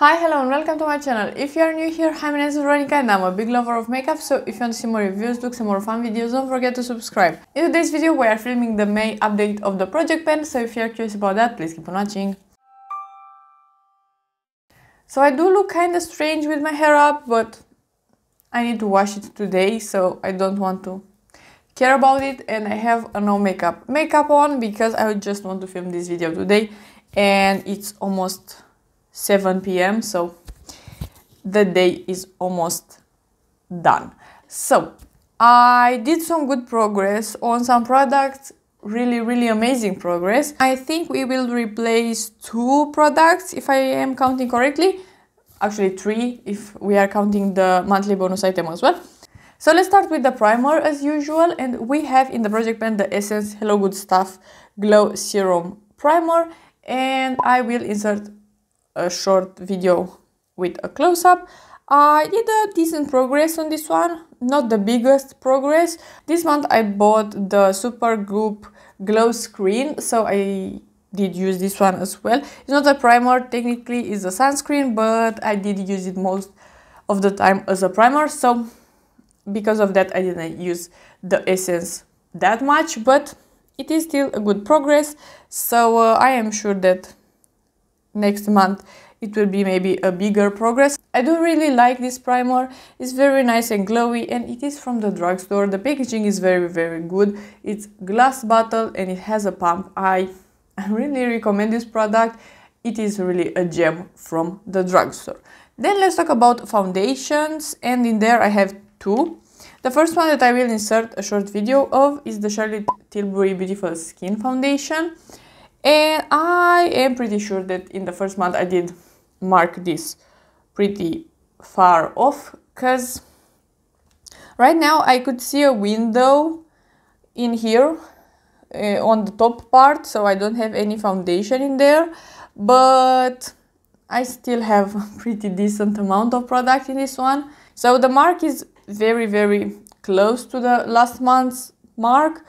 Hi, hello and welcome to my channel. If you are new here, hi, my name is Veronica and I'm a big lover of makeup, so if you want to see more reviews, looks and more fun videos, don't forget to subscribe. In today's video we are filming the May update of the Project Pen, so if you are curious about that, please keep on watching. So I do look kinda strange with my hair up, but I need to wash it today, so I don't want to care about it and I have a no makeup on because I just want to film this video today and it's almost 7 p.m. so the day is almost done. So I did some good progress on some products, really amazing progress. I think we will replace 2 products if I am counting correctly, actually 3 if we are counting the monthly bonus item as well. So let's start with the primer as usual, and we have in the Project Pen the Essence Hello Good Stuff Glow Serum Primer, and I will insert a short video with a close-up. I did a decent progress on this one, not the biggest progress. This month I bought the Supergoop Glow Screen, so I did use this one as well. It's not a primer, technically it's a sunscreen, but I did use it most of the time as a primer, so because of that I didn't use the Essence that much, but it is still a good progress, so I am sure that next month it will be maybe a bigger progress. I do really like this primer, it's very nice and glowy and it is from the drugstore. The packaging is very good, it's glass bottle and it has a pump. I really recommend this product, it is really a gem from the drugstore. Then let's talk about foundations, and in there I have 2. The first one that I will insert a short video of is the Charlotte Tilbury Beautiful Skin Foundation. And I am pretty sure that in the first month I did mark this pretty far off, because right now I could see a window in here on the top part, so I don't have any foundation in there, but I still have a pretty decent amount of product in this one. So the mark is very close to the last month's mark,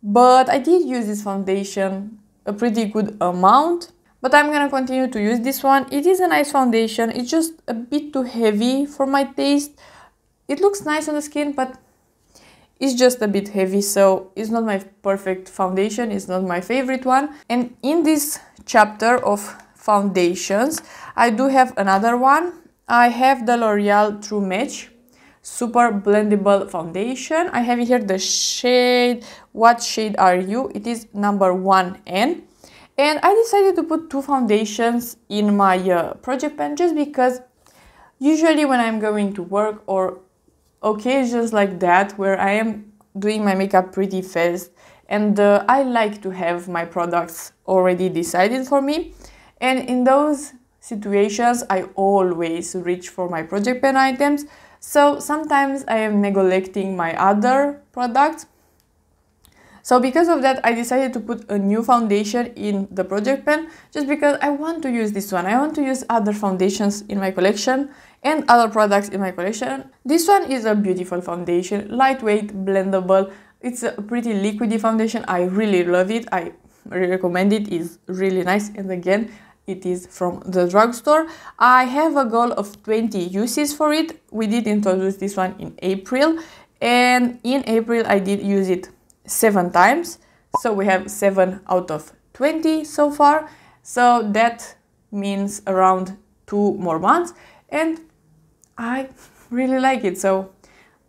but I did use this foundation a pretty good amount, but I'm gonna continue to use this one. It is a nice foundation, it's just a bit too heavy for my taste. It looks nice on the skin, but it's just a bit heavy, so it's not my perfect foundation, it's not my favorite one. And in this chapter of foundations I do have another one. I have the L'Oreal True Match Super Blendable Foundation. I have here the shade What Shade Are You, it is number 1N, and I decided to put 2 foundations in my Project Pen just because usually when I'm going to work or occasions like that where I am doing my makeup pretty fast, and I like to have my products already decided for me, and in those situations I always reach for my Project Pen items. So sometimes I am neglecting my other products. So because of that I decided to put a new foundation in the Project Pen just because I want to use this one. I want to use other foundations in my collection and other products in my collection. This one is a beautiful foundation, lightweight, blendable. It's a pretty liquidy foundation. I really love it. I recommend it. It's really nice, and again it is from the drugstore. I have a goal of 20 uses for it. We did introduce this one in April, and in April I did use it 7 times, so we have 7 out of 20 so far, so that means around 2 more months, and I really like it, so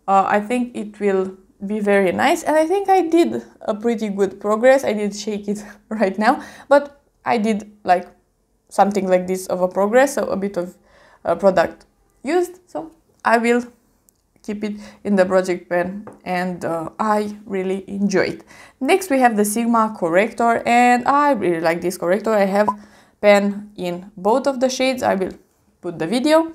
I think it will be very nice, and I think I did a pretty good progress. I did shake it right now, but I did like something like this of a progress, so a bit of product used, so I will keep it in the Project Pen, and I really enjoy it. Next we have the Sigma corrector, and I really like this corrector. I have pen in both of the shades, I will put the video,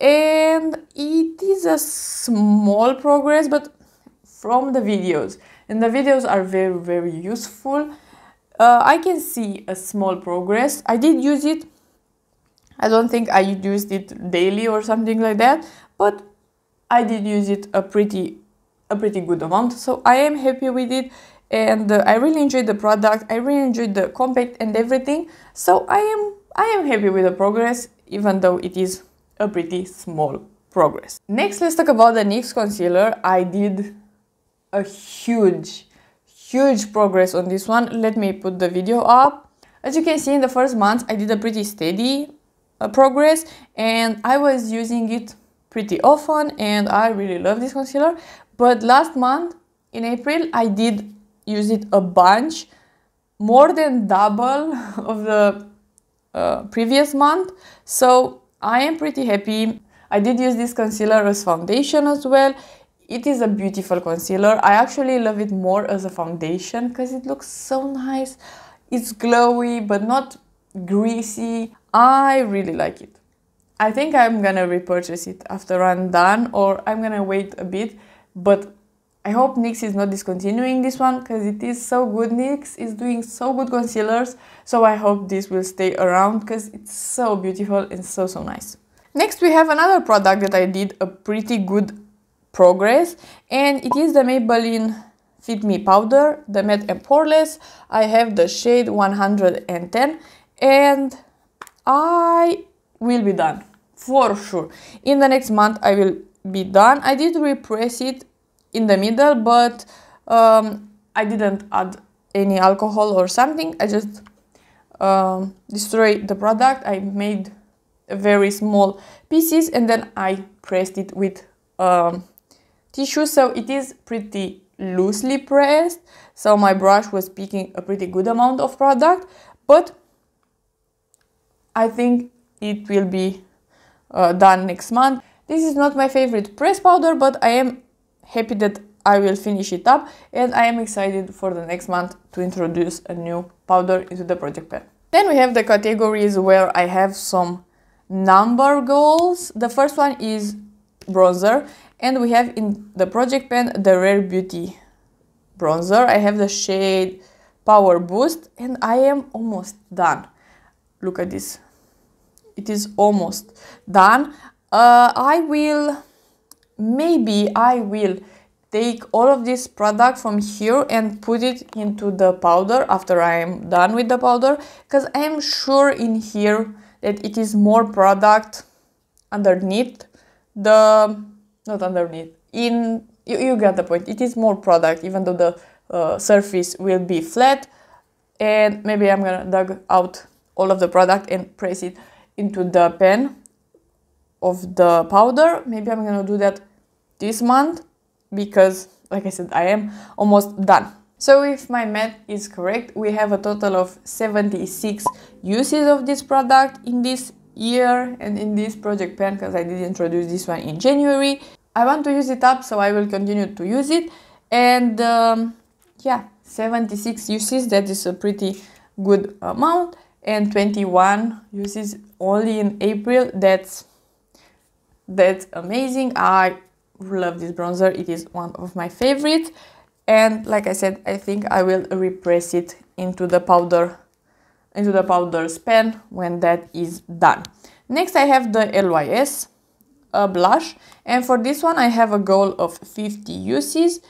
and it is a small progress, but from the videos, and the videos are very useful. I can see a small progress. I did use it, I don't think I used it daily or something like that, but I did use it a pretty good amount, so I am happy with it, and I really enjoyed the product, I really enjoyed the compact and everything, so I am I am happy with the progress, even though it is a pretty small progress. Next, let's talk about the NYX concealer. I did a huge progress on this one. Let me put the video up. As you can see, in the first month, I did a pretty steady progress, and I was using it pretty often, and I really love this concealer. But last month, in April, I did use it a bunch, more than double of the previous month, so I am pretty happy. I did use this concealer as foundation as well. It is a beautiful concealer. I actually love it more as a foundation because it looks so nice. It's glowy but not greasy. I really like it. I think I'm gonna repurchase it after I'm done, or I'm gonna wait a bit, but I hope NYX is not discontinuing this one because it is so good. NYX is doing so good concealers, so I hope this will stay around because it's so beautiful and so nice. Next, we have another product that I did a pretty good progress, and it is the Maybelline Fit Me Powder, the Matte and Poreless. I have the shade 110, and I will be done for sure. In the next month, I will be done. I did repress it in the middle, but I didn't add any alcohol or something. I just destroyed the product. I made very small pieces and then I pressed it with tissue, so it is pretty loosely pressed, so my brush was picking a pretty good amount of product, but I think it will be done next month. This is not my favorite press powder, but I am happy that I will finish it up, and I am excited for the next month to introduce a new powder into the Project Pen. Then we have the categories where I have some number goals. The first one is bronzer, and we have in the Project Pen the Rare Beauty bronzer. I have the shade Power Boost, and I am almost done. Look at this. It is almost done. Maybe I will take all of this product from here and put it into the powder after I am done with the powder, because I am sure in here that it is more product underneath the, not underneath, you get the point. It is more product, even though the surface will be flat, and maybe I'm gonna dig out all of the product and press it into the pen of the powder. Maybe I'm gonna do that this month, because like I said, I am almost done. So if my math is correct, we have a total of 76 uses of this product in this year and in this Project Pen, because I did introduce this one in January. I want to use it up, so I will continue to use it, and yeah, 76 uses, that is a pretty good amount, and 21 uses only in April. That's amazing. I love this bronzer. It is one of my favorites. And like I said, I think I will repress it into the powder's pen when that is done. Next, I have the LYS blush. And for this one, I have a goal of 50 uses.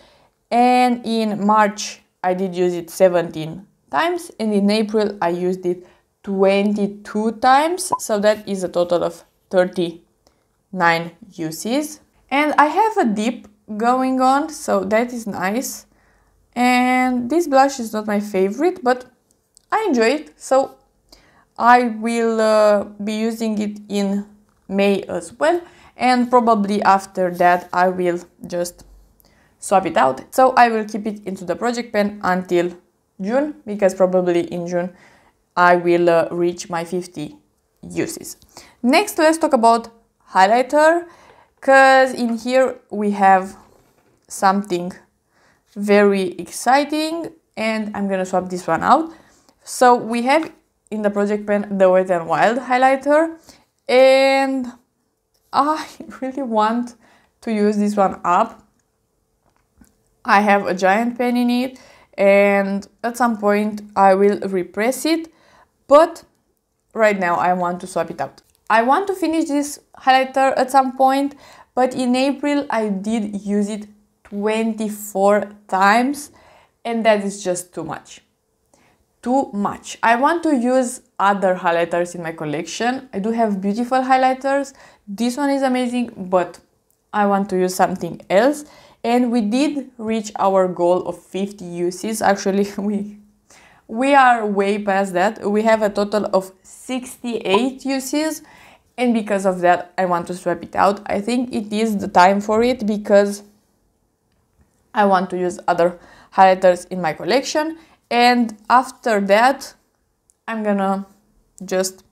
And in March, I did use it 17 times. And in April, I used it 22 times. So that is a total of 39 uses. And I have a dip going on, so that is nice. And this blush is not my favorite, but I enjoy it, so I will be using it in May as well, and probably after that I will just swap it out. So I will keep it into the Project Pen until June, because probably in June I will reach my 50 uses. Next, let's talk about highlighter, because in here we have something very exciting, and I'm gonna swap this one out. So we have in the Project Pen the Wet n Wild highlighter, and I really want to use this one up. I have a giant pen in it, and at some point I will repress it, but right now I want to swap it out. I want to finish this highlighter at some point, but in April I did use it 24 times, and that is just too much. too much. I want to use other highlighters in my collection. I do have beautiful highlighters. This one is amazing, but I want to use something else. And we did reach our goal of 50 uses. Actually, we are way past that. We have a total of 68 uses. And because of that, I want to swap it out. I think it is the time for it because I want to use other highlighters in my collection. And after that, I'm gonna just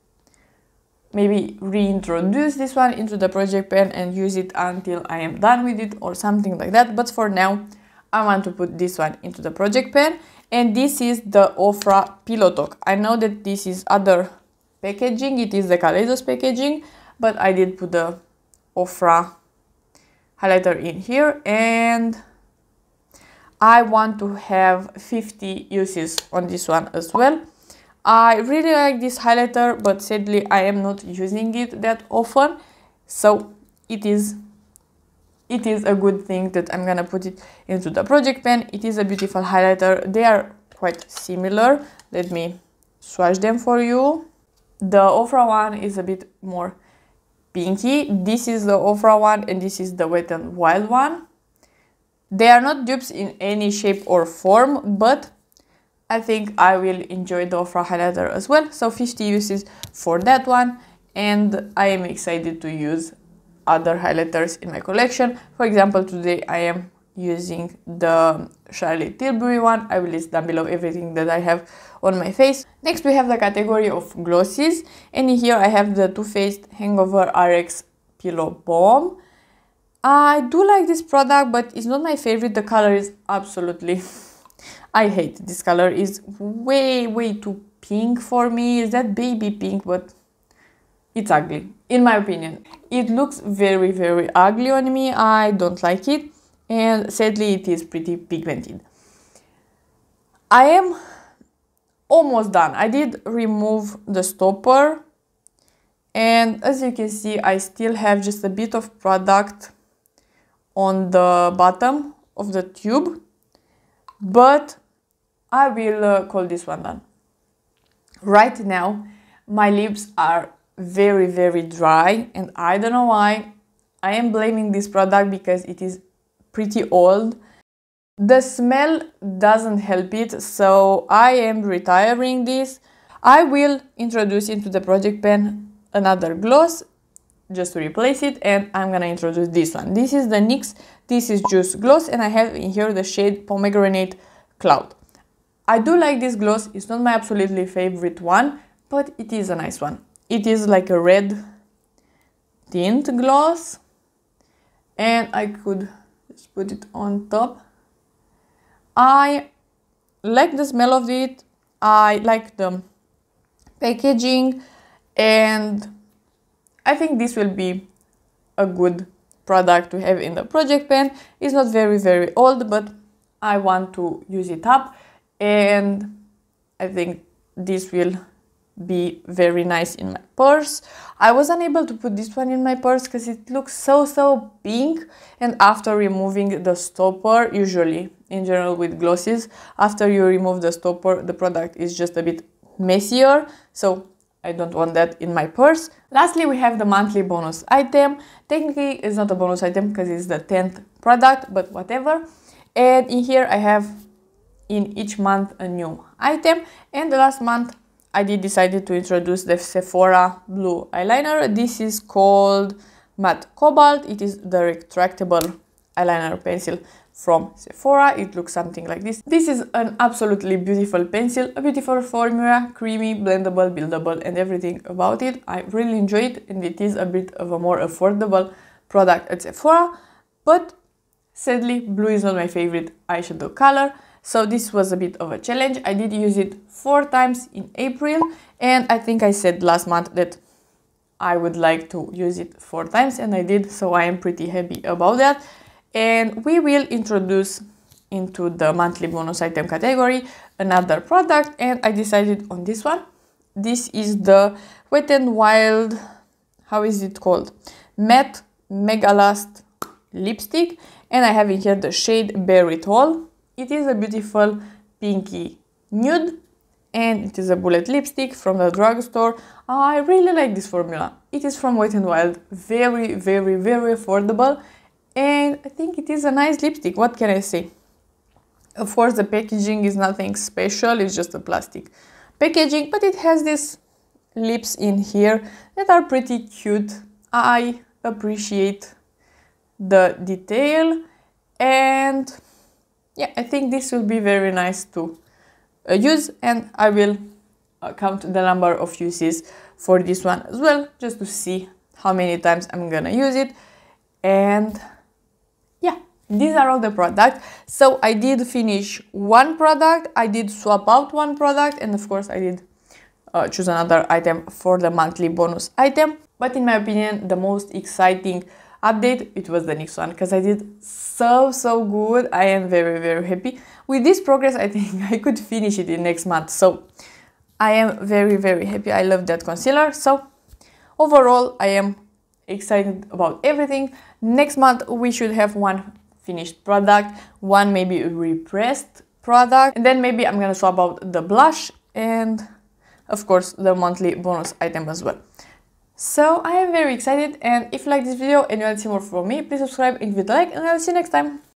maybe reintroduce this one into the Project Pen and use it until I am done with it or something like that. But for now, I want to put this one into the Project Pen. And this is the Ofra Pillow Talk. I know that this is other packaging. It is the Kaleidos packaging, but I did put the Ofra highlighter in here. And I want to have 50 uses on this one as well. I really like this highlighter, but sadly I am not using it that often, so it is a good thing that I'm gonna put it into the Project Pen. It is a beautiful highlighter. They are quite similar. Let me swatch them for you. The Ofra one is a bit more pinky. This is the Ofra one, and this is the Wet n Wild one. They are not dupes in any shape or form, but I think I will enjoy the Ofra highlighter as well. So 50 uses for that one, and I am excited to use other highlighters in my collection. For example, today I am using the Charlotte Tilbury one. I will list down below everything that I have on my face. Next we have the category of glosses, and in here I have the Too Faced Hangover RX Pillow Balm. I do like this product, but it's not my favorite. The color is absolutely... I hate this color. It's way too pink for me. It's that baby pink, but it's ugly. In my opinion, it looks very ugly on me. I don't like it, and sadly it is pretty pigmented. I am almost done. I did remove the stopper, and as you can see, I still have just a bit of product on the bottom of the tube, but I will call this one done. Right now my lips are very dry, and I don't know why. I am blaming this product because it is pretty old. The smell doesn't help it, so I am retiring this. I will introduce into the Project Pen another gloss just to replace it, and I'm gonna introduce this one. This is the NYX This Is Juice gloss, and I have in here the shade Pomegranate Cloud. I do like this gloss. It's not my absolutely favorite one, but it is a nice one. It is like a red tint gloss, and I could just put it on top. I like the smell of it. I like the packaging, and I think this will be a good product to have in the Project Pen. It's not very old, but I want to use it up, and I think this will be very nice in my purse. I was unable to put this one in my purse because it looks so pink, and after removing the stopper, usually in general with glosses, after you remove the stopper, the product is just a bit messier, so I don't want that in my purse. Lastly, we have the monthly bonus item. Technically, it's not a bonus item because it's the 10th product, but whatever. And in here, I have in each month a new item. And the last month, I did decide to introduce the Sephora blue eyeliner. This is called Matte Cobalt. It is the retractable eyeliner pencil from Sephora. It looks something like this. This is an absolutely beautiful pencil, a beautiful formula, creamy, blendable, buildable, and everything about it. I really enjoy it, and it is a bit of a more affordable product at Sephora, but sadly blue is not my favorite eyeshadow color, so this was a bit of a challenge. I did use it 4 times in April, and I think I said last month that I would like to use it 4 times, and I did, so I am pretty happy about that. And we will introduce into the monthly bonus item category another product, and I decided on this one. This is the Wet n Wild, how is it called? Matte Megalast lipstick, and I have in here the shade Berry Tall. It is a beautiful pinky nude, and it is a bullet lipstick from the drugstore. I really like this formula. It is from Wet n Wild, very affordable, and I think it is a nice lipstick. What can I say? Of course, the packaging is nothing special, it's just a plastic packaging, but it has these lips in here that are pretty cute. I appreciate the detail, and yeah, I think this will be very nice to use, and I will count the number of uses for this one as well, just to see how many times I'm gonna use it. And yeah, these are all the products. So I did finish one product, I did swap out one product, and of course I did choose another item for the monthly bonus item. But in my opinion, the most exciting update, it was the NYX one, because I did so good. I am very happy with this progress. I think I could finish it in next month, so I am very happy. I love that concealer. So overall, I am excited about everything. Next month we should have one finished product, one maybe repressed product, and then maybe I'm gonna swap out the blush, and of course the monthly bonus item as well. So I am very excited, and if you like this video and you want to see more from me, please subscribe and give it a like, and I'll see you next time.